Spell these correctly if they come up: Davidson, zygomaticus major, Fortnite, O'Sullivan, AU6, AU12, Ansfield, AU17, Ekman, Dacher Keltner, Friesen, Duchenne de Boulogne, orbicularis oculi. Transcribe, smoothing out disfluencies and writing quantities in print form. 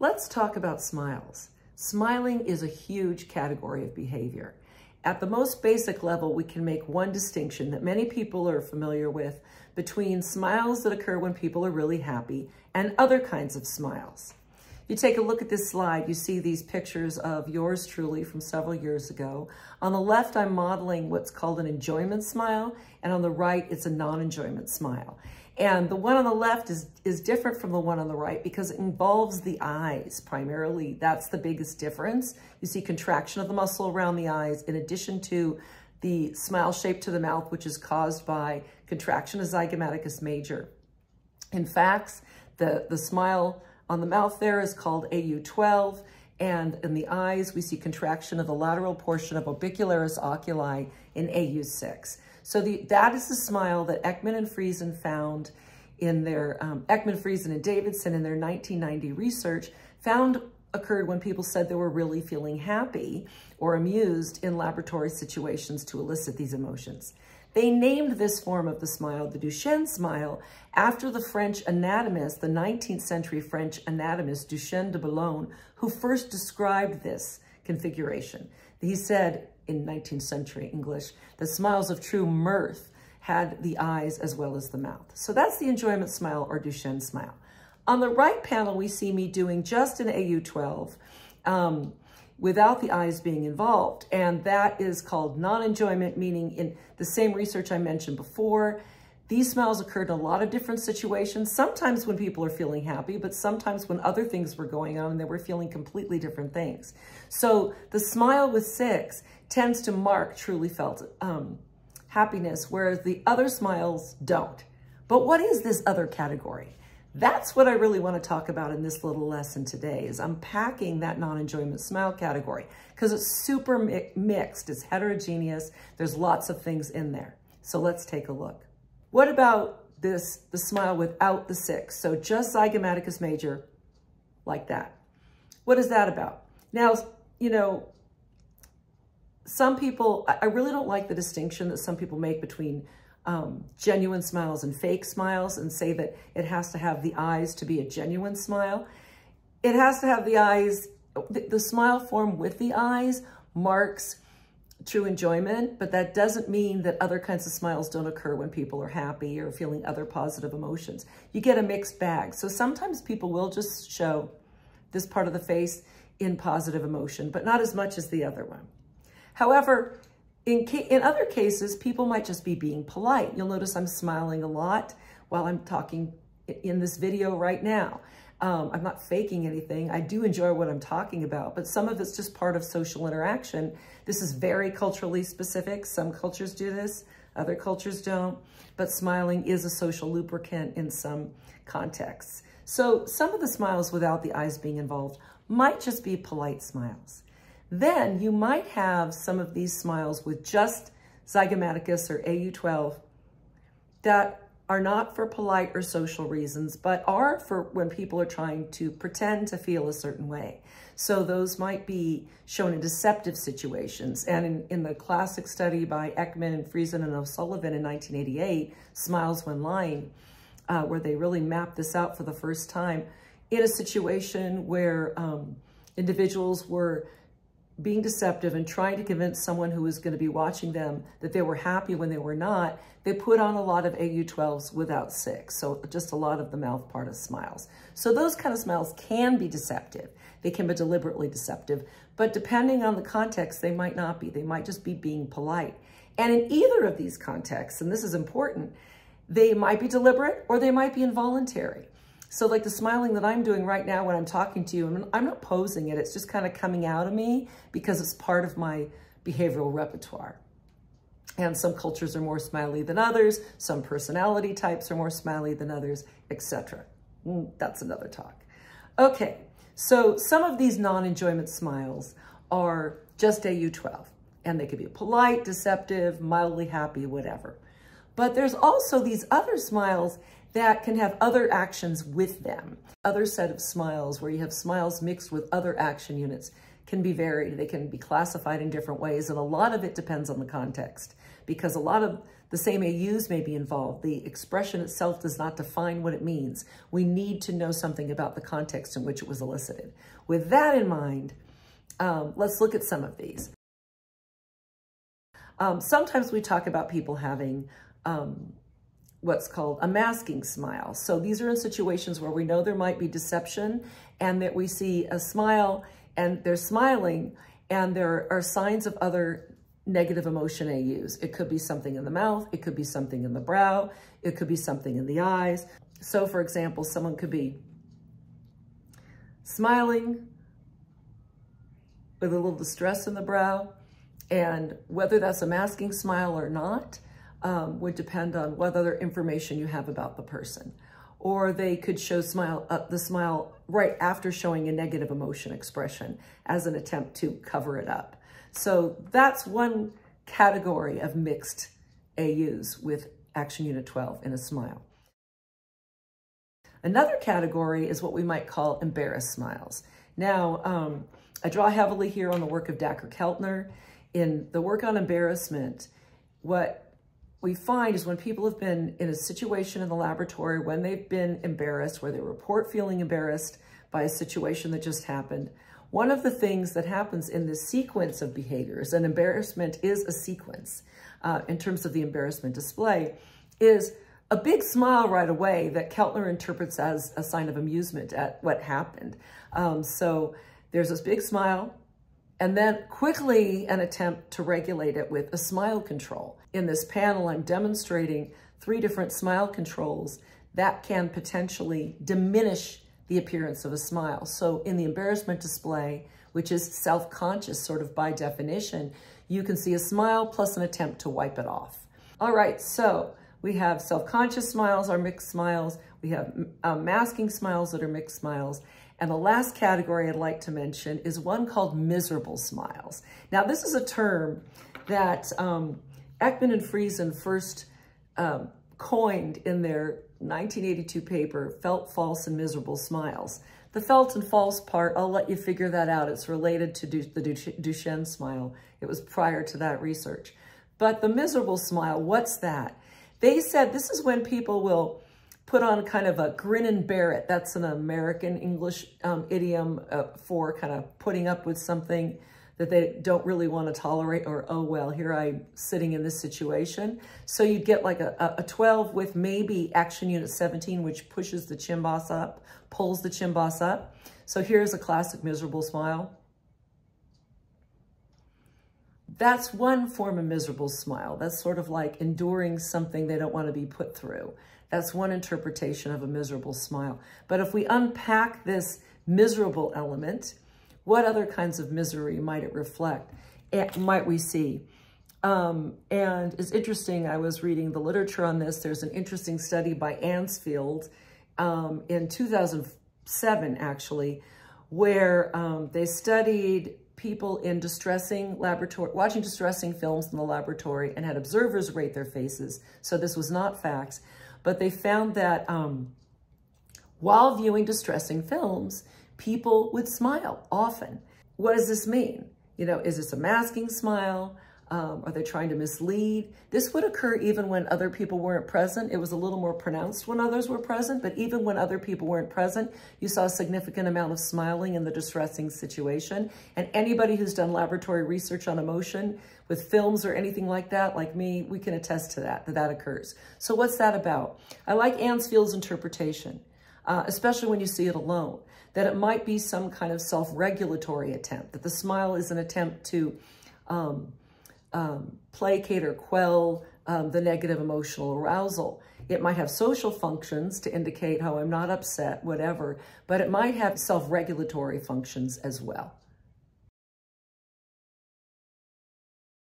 Let's talk about smiles. Smiling is a huge category of behavior. At the most basic level, we can make one distinction that many people are familiar with between smiles that occur when people are really happy and other kinds of smiles. You take a look at this slide, you see these pictures of yours truly from several years ago. On the left, I'm modeling what's called an enjoyment smile, and on the right, it's a non-enjoyment smile. And the one on the left is different from the one on the right because it involves the eyes primarily. That's the biggest difference. You see contraction of the muscle around the eyes in addition to the smile shape to the mouth, which is caused by contraction of zygomaticus major. In fact, the smile on the mouth there is called AU12, and in the eyes, we see contraction of the lateral portion of orbicularis oculi in AU6. So that is the smile that Ekman and Friesen found in their, Ekman, Friesen, and Davidson in their 1990 research found occurred when people said they were really feeling happy or amused in laboratory situations to elicit these emotions. They named this form of the smile the Duchenne smile after the French anatomist, the 19th century French anatomist Duchenne de Boulogne, who first described this configuration. He said in 19th century English, the smiles of true mirth had the eyes as well as the mouth. So that's the enjoyment smile or Duchenne smile. On the right panel, we see me doing just an AU12 without the eyes being involved. And that is called non-enjoyment, meaning in the same research I mentioned before, these smiles occurred in a lot of different situations, sometimes when people are feeling happy, but sometimes when other things were going on and they were feeling completely different things. So the smile with 6 tends to mark truly felt happiness, whereas the other smiles don't. But what is this other category? That's what I really want to talk about in this little lesson today, is unpacking that non-enjoyment smile category, because it's super mixed, it's heterogeneous, there's lots of things in there. So let's take a look. What about this, the smile without the 6? So just zygomaticus major, like that. What is that about? Now, you know, some people, I really don't like the distinction that some people make between genuine smiles and fake smiles, and say that it has to have the eyes to be a genuine smile. It has to have the eyes, the smile form with the eyes marks true enjoyment, but that doesn't mean that other kinds of smiles don't occur when people are happy or feeling other positive emotions. You get a mixed bag. So sometimes people will just show this part of the face in positive emotion, but not as much as the other one. However, in other cases, people might just be being polite. You'll notice I'm smiling a lot while I'm talking in this video right now. I'm not faking anything. I do enjoy what I'm talking about, but some of it's just part of social interaction. This is very culturally specific. Some cultures do this, other cultures don't, but smiling is a social lubricant in some contexts. So some of the smiles without the eyes being involved might just be polite smiles. Then you might have some of these smiles with just zygomaticus or AU12 that are not for polite or social reasons, but are for when people are trying to pretend to feel a certain way. So those might be shown in deceptive situations. And in the classic study by Ekman and Friesen and O'Sullivan in 1988, Smiles When Lying, where they really mapped this out for the first time, in a situation where individuals were being deceptive and trying to convince someone who was going to be watching them that they were happy when they were not, they put on a lot of AU12s without 6. So just a lot of the mouth part of smiles. So those kind of smiles can be deceptive. They can be deliberately deceptive, but depending on the context, they might not be. They might just be being polite. And in either of these contexts, and this is important, they might be deliberate or they might be involuntary. So like the smiling that I'm doing right now when I'm talking to you, I'm not posing it. It's just kind of coming out of me because it's part of my behavioral repertoire. And some cultures are more smiley than others. Some personality types are more smiley than others, etc. That's another talk. Okay, so some of these non-enjoyment smiles are just AU12, and they could be polite, deceptive, mildly happy, whatever. But there's also these other smiles that can have other actions with them. Other set of smiles where you have smiles mixed with other action units can be varied. They can be classified in different ways, and a lot of it depends on the context, because a lot of The same AUs may be involved. The expression itself does not define what it means. We need to know something about the context in which it was elicited. With that in mind, let's look at some of these. Sometimes we talk about people having what's called a masking smile. So these are in situations where we know there might be deception and that we see a smile and they're smiling and there are signs of other negative emotion AUs. It could be something in the mouth, it could be something in the brow, it could be something in the eyes. So for example, someone could be smiling with a little distress in the brow, and whether that's a masking smile or not would depend on what other information you have about the person. Or they could show the smile right after showing a negative emotion expression as an attempt to cover it up. So that's one category of mixed AUs with Action Unit 12 in a smile. Another category is what we might call embarrassed smiles. Now, I draw heavily here on the work of Dacher Keltner. In the work on embarrassment, what we find is when people have been in a situation in the laboratory, when they've been embarrassed, where they report feeling embarrassed by a situation that just happened, one of the things that happens in this sequence of behaviors, and embarrassment is a sequence in terms of the embarrassment display, is a big smile right away that Keltner interprets as a sign of amusement at what happened. So there's this big smile, and then quickly an attempt to regulate it with a smile control. In this panel, I'm demonstrating 3 different smile controls that can potentially diminish the appearance of a smile. So in the embarrassment display, which is self-conscious sort of by definition, you can see a smile plus an attempt to wipe it off. All right, so we have self-conscious smiles are mixed smiles. We have masking smiles that are mixed smiles. And the last category I'd like to mention is one called miserable smiles. Now, this is a term that Ekman and Friesen first coined in their 1982 paper, Felt, False, and Miserable Smiles. The felt and false part, I'll let you figure that out. It's related to the Duchenne smile. It was prior to that research. But the miserable smile, what's that? They said this is when people will put on kind of a grin and bear it. That's an American English idiom for kind of putting up with something that they don't really want to tolerate, or, oh, well, here I'm sitting in this situation. So you'd get like a 12 with maybe Action Unit 17, which pushes the chin boss up, pulls the chin boss up. So here's a classic miserable smile. That's one form of miserable smile. That's sort of like enduring something they don't want to be put through. That's one interpretation of a miserable smile. But if we unpack this miserable element, what other kinds of misery might it reflect? Might we see? And it's interesting, I was reading the literature on this. There's an interesting study by Ansfield in 2007, actually, where they studied people in distressing laboratory, watching distressing films in the laboratory, and had observers rate their faces. So this was not facts. But they found that while viewing distressing films, people would smile often. What does this mean? You know, is this a masking smile? Are they trying to mislead? This would occur even when other people weren't present. It was a little more pronounced when others were present, but even when other people weren't present, you saw a significant amount of smiling in the distressing situation. And anybody who's done laboratory research on emotion with films or anything like that, like me, we can attest to that occurs. So what's that about? I like Ansfield's interpretation, especially when you see it alone, that it might be some kind of self-regulatory attempt, that the smile is an attempt to placate or quell the negative emotional arousal. It might have social functions to indicate how I'm not upset, whatever, but it might have self-regulatory functions as well.